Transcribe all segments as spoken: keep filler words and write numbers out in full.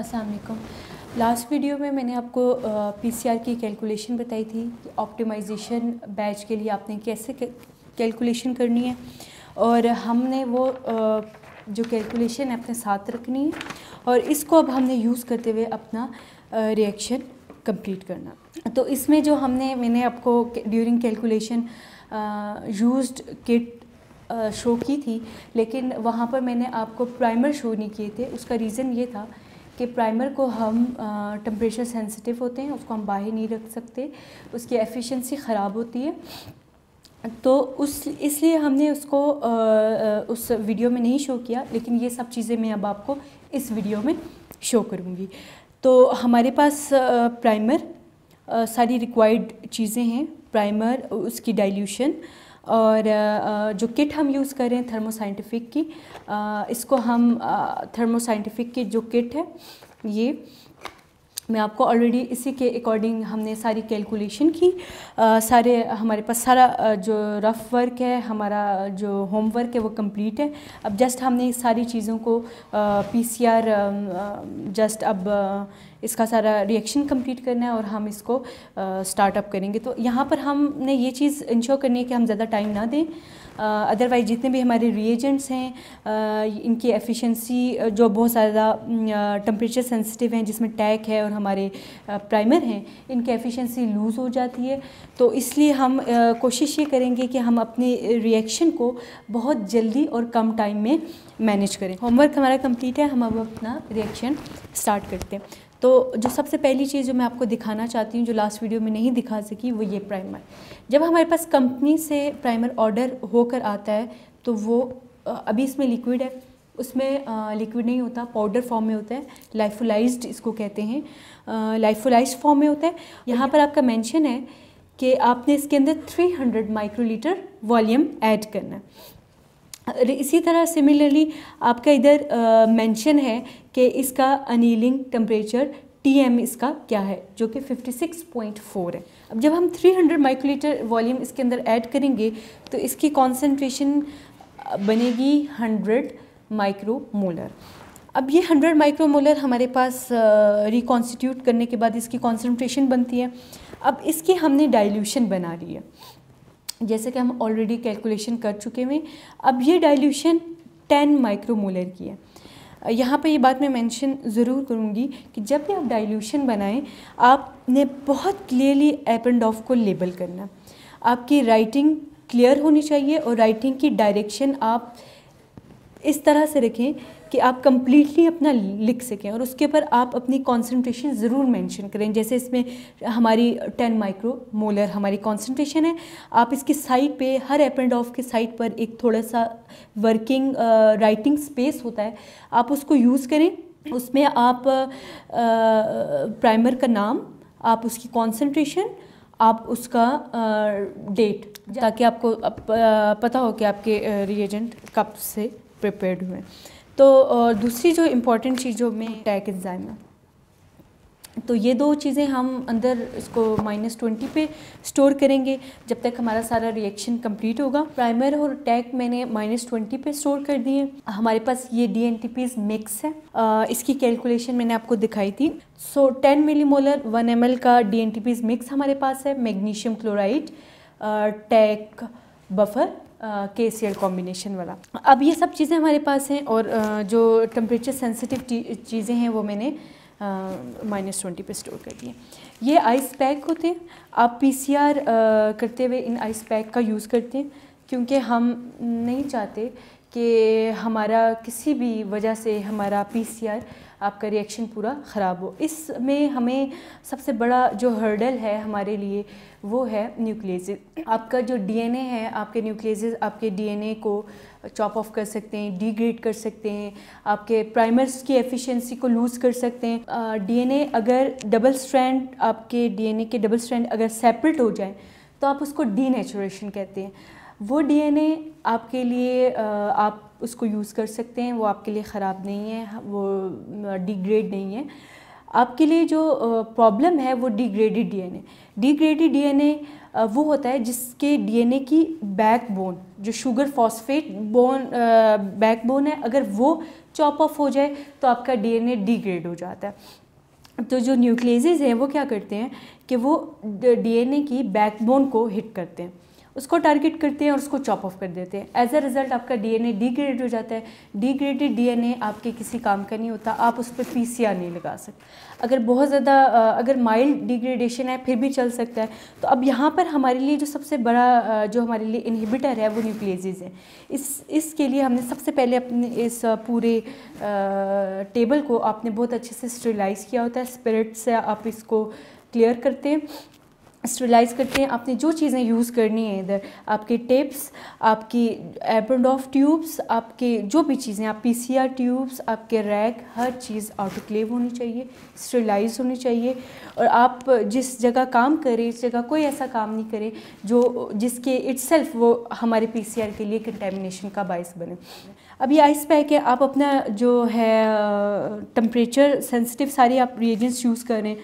अस्सलाम वालेकुम। Last video में मैंने आपको पीसीआर की कैलकुलेशन बताई थी, ऑप्टिमाइजेशन बैच के लिए आपने कैसे कैलकुलेशन करनी है, और हमने वो जो कैलकुलेशन है अपने साथ रखनी है और इसको अब हमने यूज़ करते हुए अपना रिएक्शन कंप्लीट करना। तो इसमें जो हमने मैंने आपको during calculation used kit show की थी, लेकिन वहाँ पर मैंने आपको प्राइमर शो नहीं किए थे। उसका रीज़न ये था कि प्राइमर को हम टेम्परेचर सेंसिटिव होते हैं, उसको हम बाहर नहीं रख सकते, उसकी एफिशिएंसी ख़राब होती है। तो उस इसलिए हमने उसको आ, उस वीडियो में नहीं शो किया, लेकिन ये सब चीज़ें मैं अब आपको इस वीडियो में शो करूँगी। तो हमारे पास प्राइमर सारी रिक्वायर्ड चीज़ें हैं, प्राइमर, उसकी डाइल्यूशन, और जो किट हम यूज़ कर रहे हैं थर्मो साइंटिफिक की, इसको हम थर्मो साइंटिफिक की जो किट है ये मैं आपको ऑलरेडी इसी के अकॉर्डिंग हमने सारी कैलकुलेशन की। सारे हमारे पास सारा जो रफ़ वर्क है, हमारा जो होमवर्क है वो कंप्लीट है। अब जस्ट हमने सारी चीज़ों को पीसीआर जस्ट अब इसका सारा रिएक्शन कंप्लीट करना है और हम इसको स्टार्टअप करेंगे। तो यहाँ पर हमने ये चीज़ इंश्योर करनी है कि हम ज़्यादा टाइम ना दें, अदरवाइज़ जितने भी हमारे रिएजेंट्स हैं uh, इनकी एफिशिएंसी जो बहुत ज़्यादा टेम्परेचर सेंसिटिव हैं, जिसमें टैक है और हमारे प्राइमर uh, हैं, इनकी एफिशिएंसी लूज़ हो जाती है। तो इसलिए हम uh, कोशिश ये करेंगे कि हम अपने रिएक्शन को बहुत जल्दी और कम टाइम में मैनेज करें। होमवर्क हमारा कंप्लीट है, हम अब अपना रिएक्शन स्टार्ट करते हैं। तो जो सबसे पहली चीज़ जो मैं आपको दिखाना चाहती हूँ, जो लास्ट वीडियो में नहीं दिखा सकी, वो ये प्राइमर। जब हमारे पास कंपनी से प्राइमर ऑर्डर होकर आता है तो वो अभी इसमें लिक्विड है, उसमें लिक्विड नहीं होता, पाउडर फॉर्म में होता है, लाइफोलाइज्ड इसको कहते हैं, लाइफोलाइज्ड फॉर्म में होता है। यहाँ पर आपका मेंशन है कि आपने इसके अंदर three hundred microlitre volume add करना है। इसी तरह सिमिलरली आपका इधर मेंशन है कि इसका अनीलिंग टेम्परेचर टीएम इसका क्या है, जो कि फिफ्टी सिक्स पॉइंट फोर है। अब जब हम थ्री हंड्रेड माइक्रोलीटर वॉल्यूम इसके अंदर ऐड करेंगे तो इसकी कॉन्सेंट्रेशन बनेगी हंड्रेड माइक्रोमोलर। अब ये हंड्रेड माइक्रोमोलर हमारे पास रिकॉन्स्टिट्यूट करने के बाद इसकी कॉन्सेंट्रेशन बनती है। अब इसकी हमने डाइल्यूशन बना ली है, जैसे कि हम ऑलरेडी कैलकुलेशन कर चुके हैं। अब ये डाइल्यूशन टेन माइक्रोमोलर की है। यहाँ पे ये बात मैं मेंशन ज़रूर करूँगी कि जब भी आप डाइल्यूशन बनाएं, आपने बहुत क्लियरली एप एंड ऑफ को लेबल करना, आपकी राइटिंग क्लियर होनी चाहिए, और राइटिंग की डायरेक्शन आप इस तरह से रखें कि आप कम्प्लीटली अपना लिख सकें, और उसके ऊपर आप अपनी कॉन्सेंट्रेशन ज़रूर मेंशन करें। जैसे इसमें हमारी टेन माइक्रो मोलर हमारी कॉन्सेंट्रेशन है, आप इसकी साइड पे, हर एप एंड ऑफ के साइड पर एक थोड़ा सा वर्किंग राइटिंग स्पेस होता है, आप उसको यूज़ करें। उसमें आप प्राइमर का नाम, आप उसकी कॉन्सेंट्रेशन, आप उसका डेट, ताकि आपको पता हो कि आपके रिएजेंट कब से प्रिपेयर्ड हुए। तो और दूसरी जो इम्पॉर्टेंट चीज़ों में टैक एंजाइम है, तो ये दो चीज़ें हम अंदर इसको माइनस ट्वेंटी पे स्टोर करेंगे जब तक हमारा सारा रिएक्शन कंप्लीट होगा। प्राइमर और टैक मैंने माइनस ट्वेंटी पे स्टोर कर दिए। हमारे पास ये D N T Ps mix है, आ, इसकी कैलकुलेशन मैंने आपको दिखाई थी। So ten milli molar one M L का D N T Ps mix हमारे पास है, magnesium chloride, Taq buffer, KCl uh, combination वाला। अब ये सब चीज़ें हमारे पास हैं, और uh, जो टेम्परेचर सेंसिटिव चीज़ें हैं वो मैंने माइनस ट्वेंटी पे स्टोर कर दिए। ये आइस पैक होते हैं, आप पीसीआर uh, करते हुए इन आइस पैक का यूज़ करते हैं, क्योंकि हम नहीं चाहते कि हमारा किसी भी वजह से हमारा पीसीआर आपका रिएक्शन पूरा ख़राब हो। इसमें हमें सबसे बड़ा जो हर्डल है हमारे लिए वो है न्यूक्लियस। आपका जो डीएनए है, आपके न्यूक्लियस आपके डीएनए को चॉप ऑफ कर सकते हैं, डिग्रेड कर सकते हैं, आपके प्राइमर्स की एफिशिएंसी को लूज़ कर सकते हैं। डीएनए अगर डबल स्ट्रैंड, आपके डीएनए के डबल स्ट्रैंड अगर सेपरेट हो जाए तो आप उसको डीनेचुरेशन कहते हैं। वो डीएनए आपके लिए आप उसको यूज़ कर सकते हैं, वो आपके लिए ख़राब नहीं है, वो डिग्रेड नहीं है। आपके लिए जो प्रॉब्लम है वो डिग्रेडेड डीएनए डिग्रेडेड डीएनए वो होता है जिसके डीएनए की बैकबोन जो शुगर फॉस्फेट बोन बैकबोन है अगर वो चॉप ऑफ हो जाए तो आपका डीएनए डिग्रेड हो जाता है। तो जो न्यूक्लियसेस हैं वो क्या करते हैं कि वो डीएनए की बैकबोन को हिट करते हैं, उसको टारगेट करते हैं और उसको चॉप ऑफ कर देते हैं। एज अ रिज़ल्ट आपका डीएनए डिग्रेड हो जाता है। डिग्रेडेड डीएनए आपके किसी काम का नहीं होता, आप उस पर पीसीआर नहीं लगा सकते। अगर बहुत ज़्यादा अगर माइल्ड डिग्रेडेशन है फिर भी चल सकता है। तो अब यहाँ पर हमारे लिए जो सबसे बड़ा जो हमारे लिए इनहिबिटर है वो न्यूक्लियसेस है। इस इसके लिए हमने सबसे पहले अपने इस पूरे टेबल को आपने बहुत अच्छे से स्टरलाइज़ किया होता है, स्पिरिट से आप इसको क्लियर करते हैं, स्टरलाइज़ करते हैं। आपने जो चीज़ें यूज़ करनी है इधर आपके टेप्स, आपकी एबरडॉफ ट्यूब्स, आपके जो भी चीज़ें आप पीसीआर ट्यूब्स, आपके रैक, हर चीज़ ऑटोक्लेव होनी चाहिए, स्टरलाइज होनी चाहिए। और आप जिस जगह काम करें इस जगह कोई ऐसा काम नहीं करें जो जिसके इट्सेल्फ वो हमारे पीसीआर के लिए कंटेमिनेशन का बायस बने। अब ये आइस पैक है, आप अपना जो है टेम्परेचर सेंसिटिव सारी आप रिएजेंट्स यूज़ करें।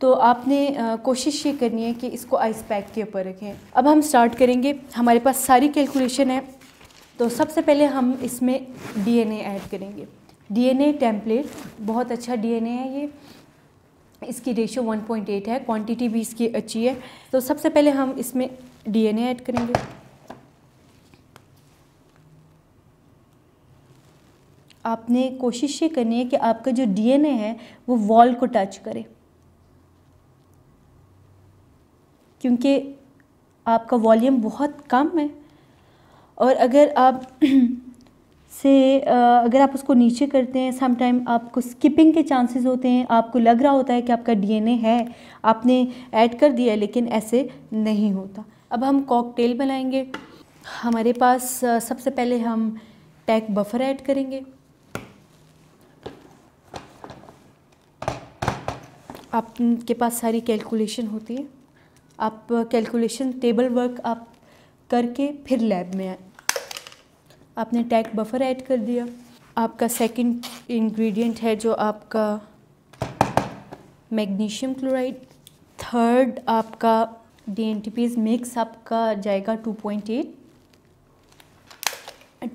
तो आपने आ, कोशिश ये करनी है कि इसको आइस पैक के ऊपर रखें। अब हम स्टार्ट करेंगे, हमारे पास सारी कैलकुलेशन है। तो सबसे पहले हम इसमें डीएनए ऐड करेंगे। डीएनए टेम्पलेट बहुत अच्छा डीएनए है ये, इसकी रेशो वन पॉइंट एट है, क्वांटिटी भी इसकी अच्छी है। तो सबसे पहले हम इसमें डीएनए ऐड करेंगे। आपने कोशिश ये करनी है कि आपका जो डीएनए है वो वॉल को टच करे, क्योंकि आपका वॉल्यूम बहुत कम है। और अगर आप से अगर आप उसको नीचे करते हैं समटाइम आपको स्किपिंग के चांसेस होते हैं। आपको लग रहा होता है कि आपका डीएनए है, आपने ऐड कर दिया, लेकिन ऐसे नहीं होता। अब हम कॉकटेल बनाएंगे। हमारे पास सबसे पहले हम टैक बफर ऐड करेंगे। आपके पास सारी कैलकुलेशन होती है, आप कैलकुलेशन टेबल वर्क आप करके फिर लैब में आए। आपने टैक बफर ऐड कर दिया। आपका सेकंड इंग्रेडिएंट है जो आपका मैग्नीशियम क्लोराइड। थर्ड आपका डीएनटीपीज मिक्स आपका जाएगा two point eight.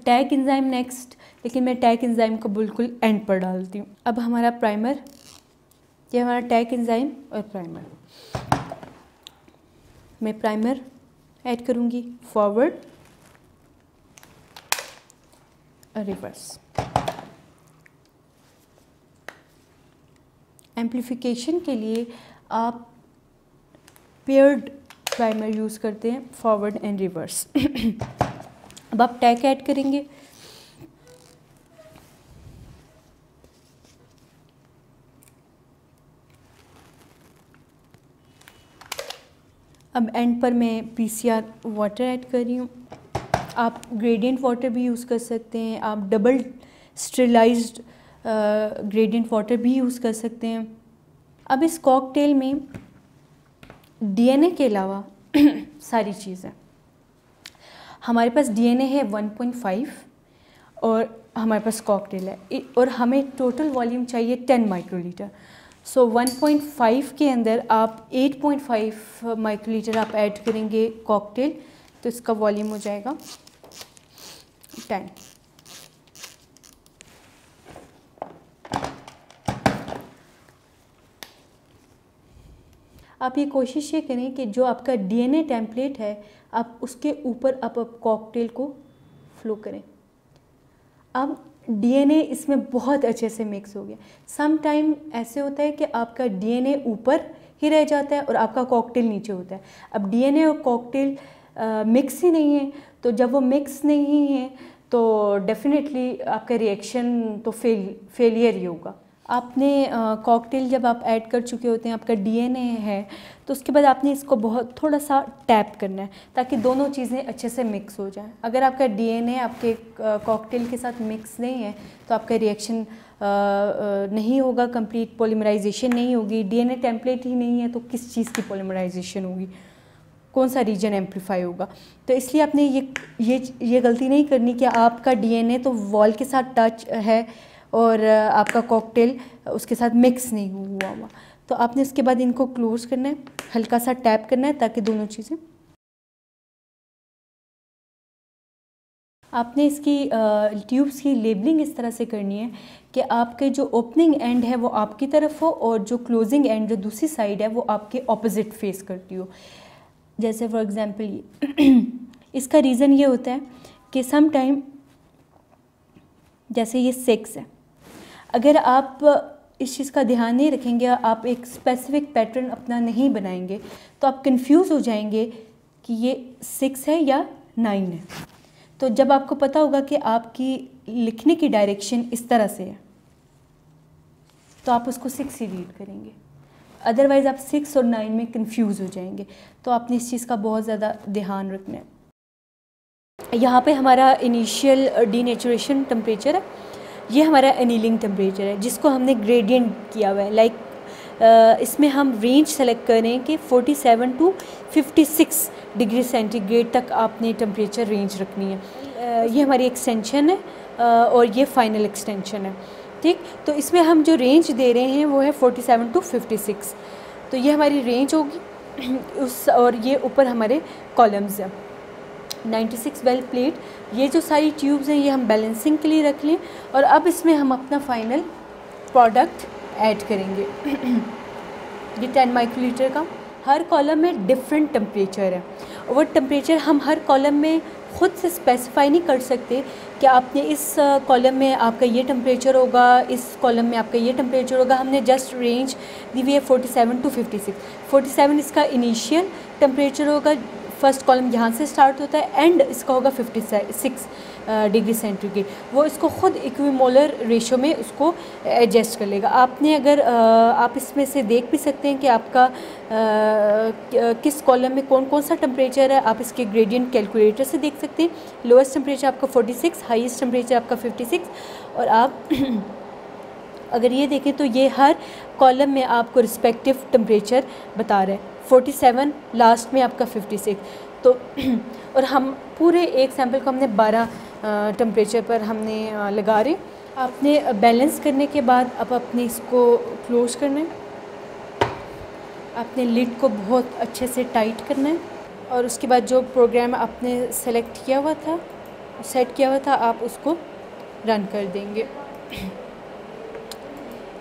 Taq enzyme next, लेकिन मैं टैक एंजाइम को बिल्कुल एंड पर डालती हूँ। अब हमारा प्राइमर, ये हमारा टैक एंजाइम और प्राइमर, मैं प्राइमर ऐड करूँगी फॉरवर्ड और रिवर्स। एम्प्लीफिकेशन के लिए आप पेयर्ड प्राइमर यूज़ करते हैं, फॉरवर्ड एंड रिवर्स। अब आप टैक ऐड करेंगे। अब एंड पर मैं पीसीआर वाटर ऐड कर रही हूँ। आप ग्रेडियंट वाटर भी यूज़ कर सकते हैं, आप डबल स्टरलाइज्ड ग्रेडियंट वाटर भी यूज़ कर सकते हैं। अब इस कॉकटेल में डीएनए के अलावा सारी चीज़ें, हमारे पास डीएनए है वन पॉइंट फाइव और हमारे पास कॉकटेल है, और हमें टोटल वॉल्यूम चाहिए ten microlitre. So so, one point five के अंदर आप एट पॉइंट फाइव माइक्रोलीटर आप ऐड करेंगे कॉकटेल, तो इसका वॉल्यूम हो जाएगा टेन। आप ये कोशिश ये करें कि जो आपका डीएनए टेम्पलेट है आप उसके ऊपर आप, आप कॉकटेल को फ्लो करें। अब डीएनए इसमें बहुत अच्छे से मिक्स हो गया। सम टाइम ऐसे होता है कि आपका डीएनए ऊपर ही रह जाता है और आपका कॉकटेल नीचे होता है। अब डीएनए और कॉकटेल मिक्स ही नहीं है, तो जब वो मिक्स नहीं है तो डेफिनेटली आपका रिएक्शन तो फेल फेलियर ही होगा। आपने कॉकटेल जब आप ऐड कर चुके होते हैं, आपका डीएनए है, तो उसके बाद आपने इसको बहुत थोड़ा सा टैप करना है ताकि दोनों चीज़ें अच्छे से मिक्स हो जाएं। अगर आपका डीएनए आपके कॉकटेल के साथ मिक्स नहीं है तो आपका रिएक्शन नहीं होगा, कंप्लीट पॉलीमराइजेशन नहीं होगी। डीएनए टेम्पलेट ही नहीं है तो किस चीज़ की पॉलीमराइजेशन होगी, कौन सा रीजन एम्पलीफाई होगा। तो इसलिए आपने ये ये ये गलती नहीं करनी कि आपका डीएनए तो वॉल के साथ टच है और आपका कॉकटेल उसके साथ मिक्स नहीं हुआ हुआ तो आपने इसके बाद इनको क्लोज करना है, हल्का सा टैप करना है ताकि दोनों चीज़ें। आपने इसकी ट्यूब्स की लेबलिंग इस तरह से करनी है कि आपके जो ओपनिंग एंड है वो आपकी तरफ हो और जो क्लोजिंग एंड जो दूसरी साइड है वो आपके ऑपोजिट फेस करती हो। जैसे फॉर एग्जांपल ये इसका रीज़न ये होता है कि सम टाइम जैसे ये सिक्स है, अगर आप इस चीज़ का ध्यान नहीं रखेंगे, आप एक स्पेसिफिक पैटर्न अपना नहीं बनाएंगे तो आप कंफ्यूज हो जाएंगे कि ये सिक्स है या नाइन है। तो जब आपको पता होगा कि आपकी लिखने की डायरेक्शन इस तरह से है तो आप उसको सिक्स ही रीड करेंगे, अदरवाइज़ आप सिक्स और नाइन में कंफ्यूज हो जाएंगे। तो आपने इस चीज़ का बहुत ज़्यादा ध्यान रखना है। यहाँ पे हमारा इनिशियल डीनेचुरेशन टेम्परेचर है, ये हमारा एनीलिंग टेम्परेचर है जिसको हमने ग्रेडियंट किया हुआ है। लाइक like, इसमें हम रेंज सेलेक्ट करें कि सैंतालीस टू छप्पन डिग्री सेंटीग्रेड तक आपने टेम्परेचर रेंज रखनी है। ये हमारी एक्सटेंशन है और ये फाइनल एक्सटेंशन है, ठीक। तो इसमें हम जो रेंज दे रहे हैं वो है सैंतालीस टू छप्पन, तो ये हमारी रेंज होगी उस, और ये ऊपर हमारे कॉलम्स हैं। नाइन्टी सिक्स वेल प्लेट, ये जो सारी ट्यूब्स हैं ये हम बैलेंसिंग के लिए रख लें और अब इसमें हम अपना फाइनल प्रोडक्ट ऐड करेंगे। ये टेन माइक्रोलीटर का, हर कॉलम में डिफरेंट टेम्परेचर है। वो टेम्परेचर हम हर कॉलम में ख़ुद से स्पेसिफाई नहीं कर सकते कि आपने इस कॉलम में आपका ये टेम्परेचर होगा, इस कॉलम में आपका ये टेम्परेचर होगा। हमने जस्ट रेंज दी हुई है सैंतालीस टू छप्पन। सैंतालीस इसका इनिशियल टेम्परेचर होगा, फर्स्ट कॉलम यहाँ से स्टार्ट होता है, एंड इसका होगा छप्पन डिग्री सेंटीग्रेड। वो इसको ख़ुद इक्विमोलर रेशो में उसको एडजस्ट कर लेगा। आपने अगर आप इसमें से देख भी सकते हैं कि आपका किस कॉलम में कौन कौन सा टेम्परेचर है, आप इसके ग्रेडियंट कैलकुलेटर से देख सकते हैं। लोएस्ट टेम्परेचर आपका छियालीस, हाईएस्ट टेम्परेचर आपका छप्पन, और आप अगर ये देखें तो ये हर कॉलम में आपको रिस्पेक्टिव टेम्परेचर बता रहे हैं। सैंतालीस, लास्ट में आपका छप्पन, तो और हम पूरे एक सैंपल को हमने बारह टेम्परेचर पर हमने लगा रहे। आपने बैलेंस करने के बाद अब आपने इसको क्लोज करना है, आपने लिड को बहुत अच्छे से टाइट करना है और उसके बाद जो प्रोग्राम आपने सेलेक्ट किया हुआ था, सेट किया हुआ था, आप उसको रन कर देंगे।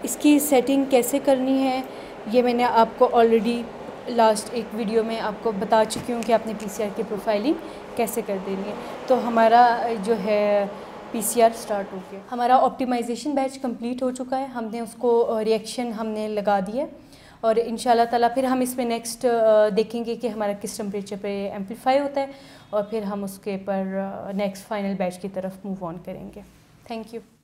इसकी सेटिंग कैसे करनी है ये मैंने आपको ऑलरेडी लास्ट एक वीडियो में आपको बता चुकी हूँ कि आपने पीसीआर की प्रोफाइलिंग कैसे कर देनी है। तो हमारा जो है पीसीआर स्टार्ट हो गया, हमारा ऑप्टिमाइजेशन बैच कंप्लीट हो चुका है, हमने उसको रिएक्शन हमने लगा दिया और इंशाल्लाह ताला फिर हम इसमें नेक्स्ट देखेंगे कि हमारा किस टेम्परेचर पे एम्पलीफाई होता है और फिर हम उसके पर नेक्स्ट फाइनल बैच की तरफ मूव ऑन करेंगे। Thank you.